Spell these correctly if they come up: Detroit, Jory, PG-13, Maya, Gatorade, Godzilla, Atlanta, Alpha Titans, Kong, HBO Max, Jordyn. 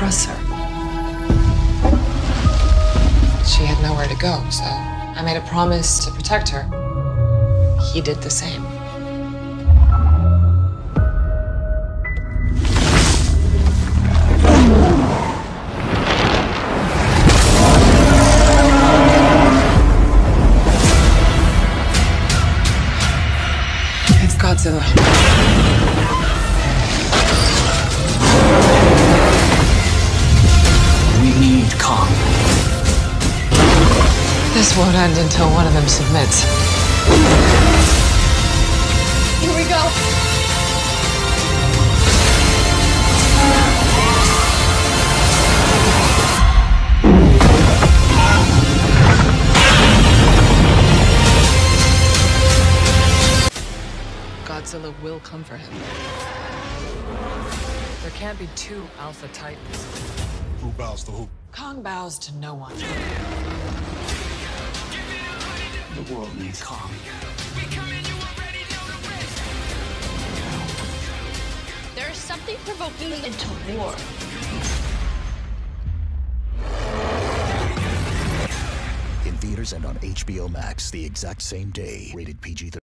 trusts her. She had nowhere to go, so I made a promise to protect her. He did the same. It's Godzilla. This won't end until one of them submits. Here we go. Godzilla will come for him. There can't be two Alpha Titans. Who bows to who? Kong bows to no one. The world needs Kong. There is something provoking me into war. In theaters and on HBO Max the exact same day. Rated PG-13.